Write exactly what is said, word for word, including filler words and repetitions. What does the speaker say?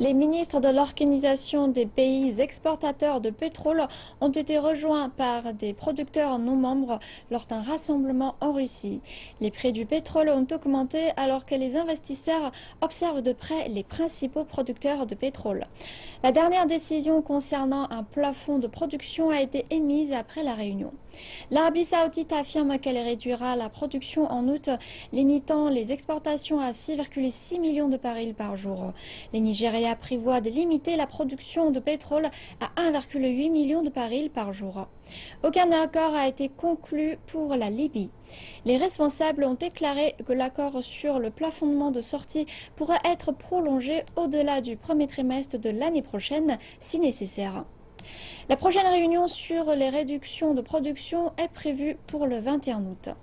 Les ministres de l'Organisation des pays exportateurs de pétrole ont été rejoints par des producteurs non membres lors d'un rassemblement en Russie. Les prix du pétrole ont augmenté alors que les investisseurs observent de près les principaux producteurs de pétrole. La dernière décision concernant un plafond de production a été émise après la réunion. L'Arabie saoudite affirme qu'elle réduira la production en août, limitant les exportations à six virgule six millions de barils par jour. Les Nigeria prévoient de limiter la production de pétrole à un virgule huit million de barils par jour. Aucun accord a été conclu pour la Libye. Les responsables ont déclaré que l'accord sur le plafonnement de sortie pourra être prolongé au-delà du premier trimestre de l'année prochaine si nécessaire. La prochaine réunion sur les réductions de production est prévue pour le vingt et un août.